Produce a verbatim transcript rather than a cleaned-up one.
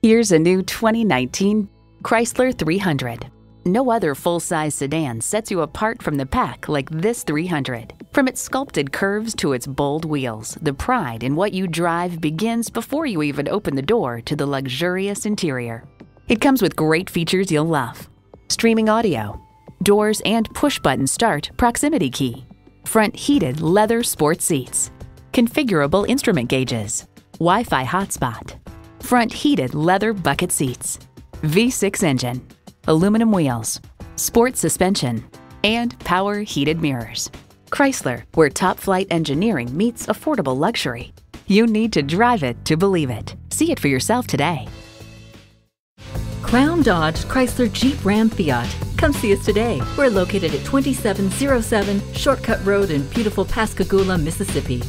Here's a new twenty nineteen Chrysler three hundred. No other full-size sedan sets you apart from the pack like this three hundred. From its sculpted curves to its bold wheels, the pride in what you drive begins before you even open the door to the luxurious interior. It comes with great features you'll love. Streaming audio, doors and push-button start proximity key, front heated leather sport seats, configurable instrument gauges, Wi-Fi hotspot, front heated leather bucket seats, V six engine, aluminum wheels, sport suspension, and power heated mirrors. Chrysler, where top flight engineering meets affordable luxury. You need to drive it to believe it. See it for yourself today. Crown Dodge Chrysler Jeep Ram Fiat. Come see us today. We're located at twenty-seven oh seven Shortcut Road in beautiful Pascagoula, Mississippi.